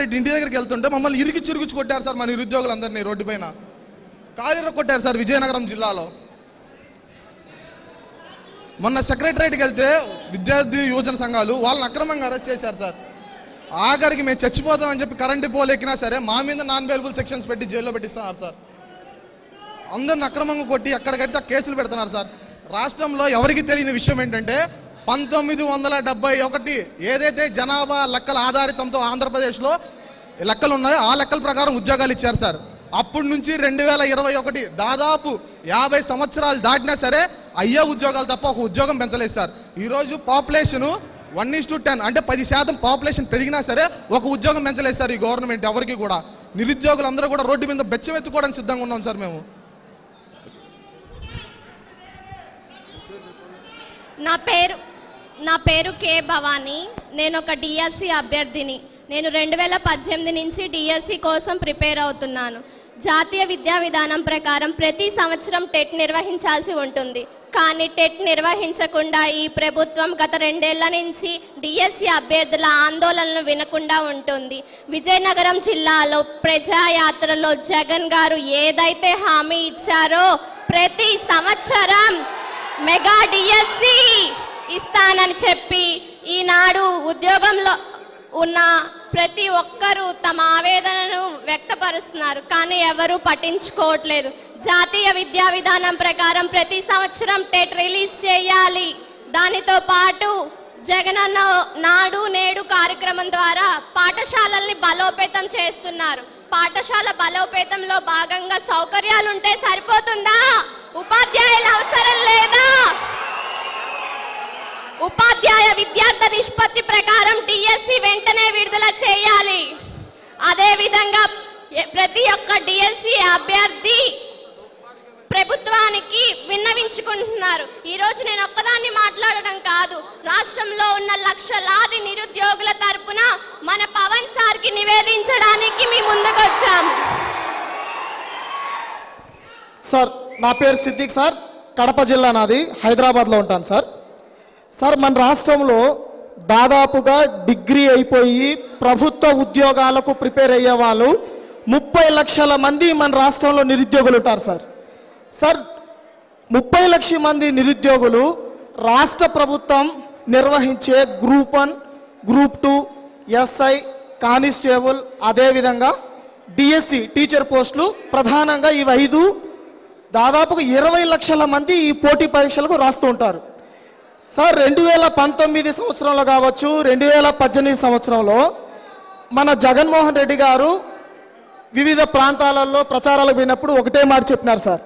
Collectorate ఇంటి దగ్గరికి వెళ్తుంటే మమ్మల్ని ఇరికిచిరుకిచి కొట్టారు సార్, మన నిరుద్యోగులందరినీ రోడ్డు పైన కాలిర కొట్టారు సార్ విజయనగరం జిల్లాలో. మొన్న సెక్రటరేట్కి వెళ్తే విద్యార్థి యువజన సంఘాలు వాళ్ళని అక్రమంగా అరెస్ట్ చేశారు సార్. ఆఖరికి మేము చచ్చిపోతామని చెప్పి కరెంటు పోల్ ఎక్కినా సరే మా మీద నాన్ అవైలబుల్ సెక్షన్స్ పెట్టి జైల్లో పెట్టిస్తున్నారు సార్. అందరిని అక్రమంగా కొట్టి ఎక్కడికైతే ఆ కేసులు పెడుతున్నారు సార్. రాష్ట్రంలో ఎవరికి తెలియని విషయం ఏంటంటే 1971 ఏదైతే జనాభా లెక్కల ఆధారితంతో ఆంధ్రప్రదేశ్లో లెక్కలు ఉన్నాయో ఆ లెక్కల ప్రకారం ఉద్యోగాలు ఇచ్చారు సార్. అప్పటి నుంచి 2021 దాదాపు 50 సంవత్సరాలు దాటినా సరే అయ్యే ఉద్యోగాలు తప్ప ఒక ఉద్యోగం పెంచలేదు సార్. ఈరోజు పాపులేషను 1:10 అంటే 10% పాపులేషన్ పెరిగినా సరే ఒక ఉద్యోగం పెంచలేదు సార్ ఈ గవర్నమెంట్ ఎవరికి కూడా. నిరుద్యోగులందరూ కూడా రోడ్డు మీద బెచ్చం ఎత్తుకోవడానికి సిద్ధంగా ఉన్నాం సార్ మేము. నా పేరు కే భవానీ. నేను ఒక డిఎస్సి అభ్యర్థిని. నేను 2018 నుంచి డిఎస్సి కోసం ప్రిపేర్ అవుతున్నాను. జాతీయ విద్యా విధానం ప్రకారం ప్రతి సంవత్సరం టెట్ నిర్వహించాల్సి ఉంటుంది, కానీ టెట్ నిర్వహించకుండా ఈ ప్రభుత్వం గత 2 ఏళ్ల నుంచి డిఎస్సి అభ్యర్థుల ఆందోళనను వినకుండా ఉంటుంది. విజయనగరం జిల్లాలో ప్రజాయాత్రలో జగన్ గారు ఏదైతే హామీ ఇచ్చారో ప్రతి సంవత్సరం మెగా డిఎస్సి ఇస్తానని చెప్పి ఈనాడు ఉద్యోగంలో ఉన్న ప్రతి ఒక్కరూ తమ ఆవేదనను వ్యక్తపరుస్తున్నారు, కానీ ఎవరూ పట్టించుకోవట్లేదు. జాతీయ విద్యా విధానం ప్రకారం ప్రతి సంవత్సరం టెట్ రిలీజ్ చేయాలి. దానితో పాటు జగనన్న నాడు నేడు కార్యక్రమం ద్వారా పాఠశాలల్ని బలోపేతం చేస్తున్నారు. పాఠశాల బలోపేతంలో భాగంగా సౌకర్యాలు ఉంటే సరిపోతుందా? ఉపాధ్యాయుల అవసరం లేదా? ఉపాధ్యాయ విద్యార్థి నిష్పత్తి ప్రకారం డిఎస్సి వెంటనే విడుదల చేయాలి. అదేవిధంగా ప్రతి ఒక్క డిఎస్సి అభ్యర్థి ప్రభుత్వానికి విన్నవించుకుంటున్నారు. ఈరోజు నేను ఒక్కదాన్ని మాట్లాడడం కాదు, రాష్ట్రంలో ఉన్న లక్షలాది నిరుద్యోగుల తరపున మన పవన్ సార్కి నివేదించడానికి మీ ముందుకొచ్చాము సార్. నా పేరు సిద్దిక్ సార్, కడప జిల్లా నాది, హైదరాబాద్లో ఉంటాను సార్. సార్ మన రాష్ట్రంలో దాదాపుగా డిగ్రీ అయిపోయి ప్రభుత్వ ఉద్యోగాలకు ప్రిపేర్ అయ్యే వాళ్ళు 30 లక్షల మంది మన రాష్ట్రంలో నిరుద్యోగులు ఉంటారు సార్. సార్ 30 లక్షల మంది నిరుద్యోగులు రాష్ట్ర ప్రభుత్వం నిర్వహించే గ్రూప్ 1, గ్రూప్ 2, ఎస్ఐ, కానిస్టేబుల్, అదేవిధంగా డిఎస్సి టీచర్ పోస్టులు, ప్రధానంగా ఇవి 5 దాదాపుగా 20 లక్షల మంది ఈ పోటీ పరీక్షలకు రాస్తూ ఉంటారు సార్. 2019 సంవత్సరంలో కావచ్చు, 2018 సంవత్సరంలో మన జగన్మోహన్ రెడ్డి గారు వివిధ ప్రాంతాలలో ప్రచారాలు పోయినప్పుడు ఒకటే మాట చెప్పినారు సార్,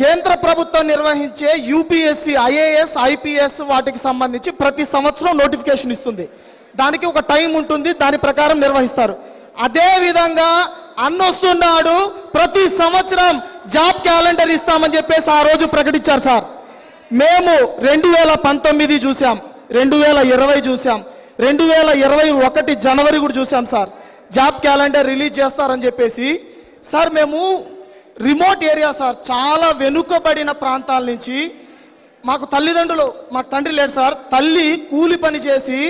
కేంద్ర ప్రభుత్వం నిర్వహించే యూపీఎస్సి, ఐఏఎస్, ఐపీఎస్ వాటికి సంబంధించి ప్రతి సంవత్సరం నోటిఫికేషన్ ఇస్తుంది, దానికి ఒక టైం ఉంటుంది, దాని ప్రకారం నిర్వహిస్తారు. అదేవిధంగా అన్నొస్తున్నాడు ప్రతి సంవత్సరం జాబ్ క్యాలెండర్ ఇస్తామని చెప్పేసి ఆ రోజు ప్రకటించారు సార్. మేము 2019 చూసాం, 2020 చూసాం, 2021 జనవరి కూడా చూసాం సార్, జాబ్ క్యాలెండర్ రిలీజ్ చేస్తారని చెప్పేసి. సార్ మేము రిమోట్ ఏరియా సార్, చాలా వెనుకబడిన ప్రాంతాల నుంచి, మాకు తల్లిదండ్రులు, మాకు తండ్రి లేడు సార్, తల్లి కూలి పని చేసి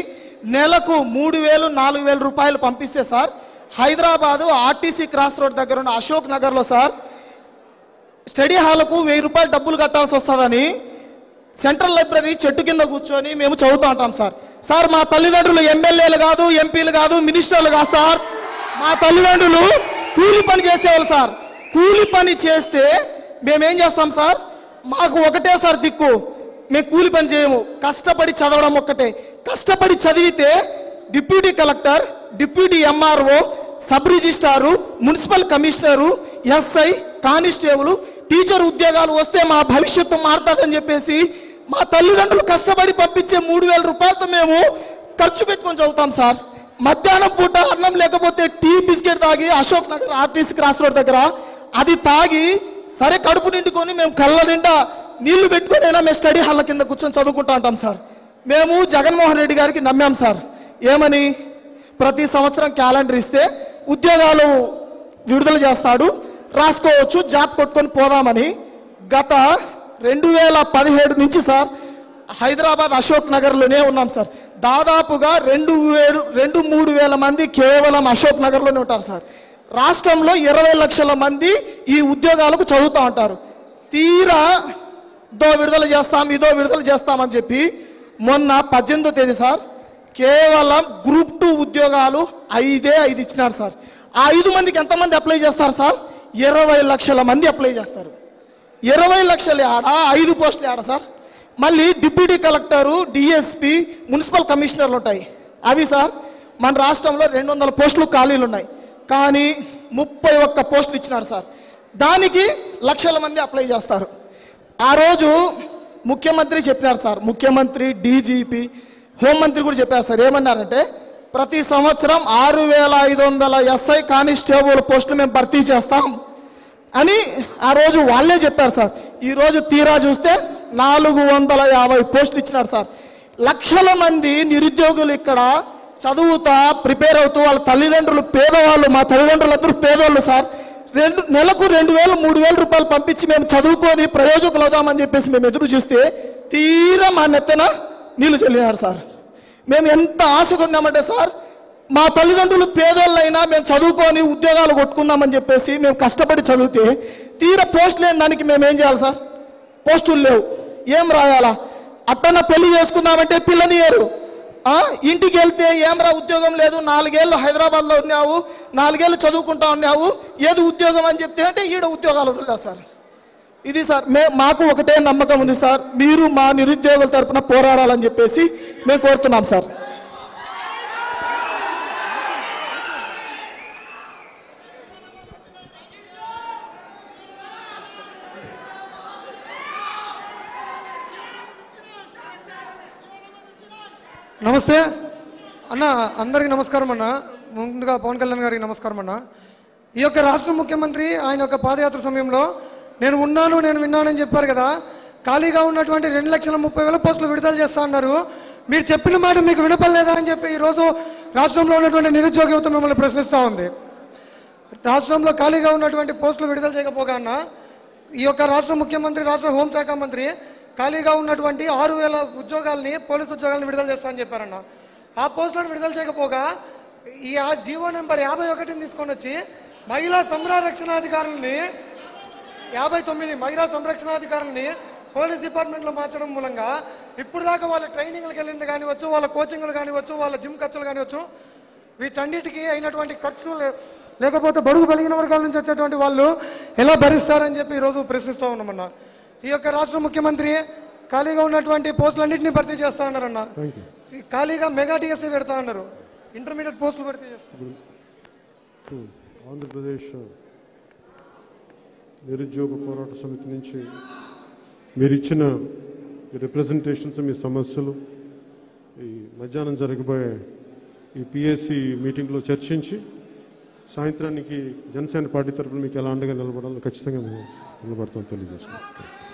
నెలకు 3,000-4,000 రూపాయలు పంపిస్తే sir, Hyderabad RTC cross road దగ్గర ఉన్న అశోక్ నగర్లో సార్ స్టడీ హాల్కు 1,000 రూపాయలు డబ్బులు కట్టాల్సి వస్తుందని సెంట్రల్ లైబ్రరీ చెట్టు కింద కూర్చొని మేము చదువుతూ ఉంటాం సార్. సార్ మా తల్లిదండ్రులు ఎమ్మెల్యేలు కాదు, ఎంపీలు కాదు, మినిస్టర్లు కాదు సార్, మా తల్లిదండ్రులు కూలి పని చేసేవాళ్ళు సార్. కూలి పని చేస్తే మేమేం చేస్తాం సార్, మాకు ఒకటే సార్ దిక్కు, మేము కూలి పని చేయము, కష్టపడి చదవడం ఒక్కటే. కష్టపడి చదివితే deputy collector, deputy MRO, sub registrar, municipal commissioner, SI, constable, teacher ఉద్యోగాలు వస్తే మా భవిష్యత్తు మారుతుందని చెప్పేసి మా తల్లిదండ్రులు కష్టపడి పంపించే 3,000 రూపాయలతో మేము ఖర్చు పెట్టుకొని చదువుతాం సార్. మధ్యాహ్నం పూట అన్నం లేకపోతే టీ బిస్కెట్ తాగి Ashok Nagar RTC cross road దగ్గర అది తాగి సరే కడుపు నిండుకొని మేము కళ్ళ నిండా నీళ్లు పెట్టుకునైనా మేము స్టడీ హాల్ కింద కూర్చొని చదువుకుంటా ఉంటాం సార్. మేము జగన్మోహన్ రెడ్డి గారికి నమ్మాం సార్, ఏమని, ప్రతి సంవత్సరం క్యాలెండర్ ఇస్తే ఉద్యోగాలు విడుదల చేస్తాడు, రాసుకోవచ్చు, జాబ్ కొట్టుకొని పోదామని. గత 2017 నుంచి సార్ హైదరాబాద్ అశోక్ నగర్ లోనే ఉన్నాం సార్. దాదాపుగా 2-3 వేల మంది కేవలం అశోక్ నగర్ లోనే ఉంటారు సార్. రాష్ట్రంలో 20 లక్షల మంది ఈ ఉద్యోగాలకు చదువుతూ ఉంటారు. తీరా దో విడుదల చేస్తాం ఇదో విడుదల చేస్తాం అని చెప్పి మొన్న 18వ తేదీ సార్ కేవలం గ్రూప్ 2 ఉద్యోగాలు 5 ఇచ్చినారు సార్. ఆ 5 మందికి ఎంత మంది అప్లై చేస్తారు సార్? 20 లక్షల మంది అప్లై చేస్తారు. 20 లక్షల ఆడ 5 పోస్టులు ఆడ సార్. మళ్ళీ డిప్యూటీ కలెక్టరు, డిఎస్పీ, మున్సిపల్ కమిషనర్లు ఉంటాయి. అవి సార్ మన రాష్ట్రంలో 200 పోస్టులు ఖాళీలు ఉన్నాయి. కానీ 31 పోస్టులు ఇచ్చినారు సార్. దానికి లక్షల మంది అప్లై చేస్తారు. ఆ రోజు ముఖ్యమంత్రి చెప్పినారు సార్, ముఖ్యమంత్రి, డీజీపీ, హోంమంత్రి కూడా చెప్పారు సార్. ఏమన్నారంటే ప్రతి సంవత్సరం 6500 ఎస్ఐ కానిస్టేబుల్ పోస్టులు మేము భర్తీ చేస్తాం అని ఆ రోజు వాళ్ళే చెప్పారు సార్. ఈరోజు తీరా చూస్తే 450 పోస్టులు ఇచ్చినారు సార్. లక్షల మంది నిరుద్యోగులు ఇక్కడ చదువుతా ప్రిపేర్ అవుతూ, వాళ్ళ తల్లిదండ్రులు పేదవాళ్ళు, మా తల్లిదండ్రులందరూ పేదవాళ్ళు సార్. నెలకు 2000-3000 రూపాయలు పంపించి మేము చదువుకొని ప్రయోజకులు అవుదామని చెప్పేసి మేము ఎదురు చూస్తే తీరా మా నెత్తన నీళ్లు చల్లినారు సార్. మేము ఎంత ఆశగా ఉన్నామంటే సార్, మా తల్లిదండ్రులు పేదోళ్ళైనా మేము చదువుకొని ఉద్యోగాలు కొట్టుకుందామని చెప్పేసి మేము కష్టపడి చదివితే తీరా పోస్ట్ లేని దానికి మేము ఏం చేయాలి సార్? పోస్టులు లేవు, ఏం రాయాలా? అట్టన పెళ్లి చేసుకుందామంటే పిల్లనియరు. ఇంటికి వెళ్తే ఏమరా ఉద్యోగం లేదు, 4 ఏళ్ళు హైదరాబాద్లో ఉన్నావు, 4 ఏళ్ళు చదువుకుంటా ఉన్నావు, ఏది ఉద్యోగం అని చెప్తే అంటే ఈడ ఉద్యోగాలు వదిలేదు సార్. ఇది సార్ మాకు ఒకటే నమ్మకం ఉంది సార్, మీరు మా నిరుద్యోగుల తరఫున పోరాడాలని చెప్పేసి మేము కోరుతున్నాం సార్. నమస్తే అన్న, అందరికీ నమస్కారం అన్న. ముందుగా పవన్ కళ్యాణ్ గారికి నమస్కారం అన్న. ఈ యొక్క రాష్ట్ర ముఖ్యమంత్రి ఆయన యొక్క పాదయాత్ర సమయంలో నేను విన్నానని చెప్పారు కదా. ఖాళీగా ఉన్నటువంటి 2,30,000 పోస్టులు విడుదల చేస్తా అన్నారు. మీరు చెప్పిన మాట మీకు వినపడలేదా అని చెప్పి ఈరోజు రాష్ట్రంలో ఉన్నటువంటి నిరుద్యోగ యువత మిమ్మల్ని ప్రశ్నిస్తూ ఉంది. రాష్ట్రంలో ఖాళీగా ఉన్నటువంటి పోస్టులు విడుదల చేయకపోగా అన్న, ఈ యొక్క రాష్ట్ర ముఖ్యమంత్రి, రాష్ట్ర హోంశాఖ మంత్రి ఖాళీగా ఉన్నటువంటి 6,000 ఉద్యోగాలని, పోలీసు ఉద్యోగాలను విడుదల చేస్తామని చెప్పారన్న. ఆ పోస్టులను విడుదల చేయకపోగా ఈ ఆ జీవో నెంబర్ 51ని తీసుకొని వచ్చి మహిళా సంరక్షణాధికారులని 59 మహిళా సంరక్షణాధికారులని పోలీస్ డిపార్ట్మెంట్లో మార్చడం మూలంగా ఇప్పుడు దాకా వాళ్ళ ట్రైనింగ్లకు వెళ్ళింది కానివచ్చు, వాళ్ళ కోచింగ్లు కానివచ్చు, వాళ్ళ జిమ్ ఖర్చులు కానివచ్చు, వీటన్నిటికీ అయినటువంటి ఖర్చులు లేకపోతే బడుగు బలిగిన వర్గాల నుంచి వచ్చేటువంటి వాళ్ళు ఎలా భరిస్తారని చెప్పి ఈరోజు ప్రశ్నిస్తూ ఉన్నామన్న. ఈ యొక్క రాష్ట్ర ముఖ్యమంత్రి ఖాళీగా ఉన్నటువంటి పోస్టులన్నింటినీ భర్తీ చేస్తా అన్నారన్న. ఖాళీగా మెగా డిఎస్సీ పెడతా అన్నారు, ఇంటర్మీడియట్ పోస్టులు భర్తీ చేస్తారు. ఆంధ్రప్రదేశ్ నిరుద్యోగ పోరాట సమితి నుంచి మీరు ఇచ్చిన రిప్రజెంటేషన్స్, మీ సమస్యలు ఈ మధ్యాహ్నం జరగబోయే ఈ పిఎస్సి మీటింగ్లో చర్చించి సాయంత్రానికి జనసేన పార్టీ తరఫున మీకు ఎలా అండగా నిలబడాలో ఖచ్చితంగా నిలబడతామని తెలియజేస్తున్నాం.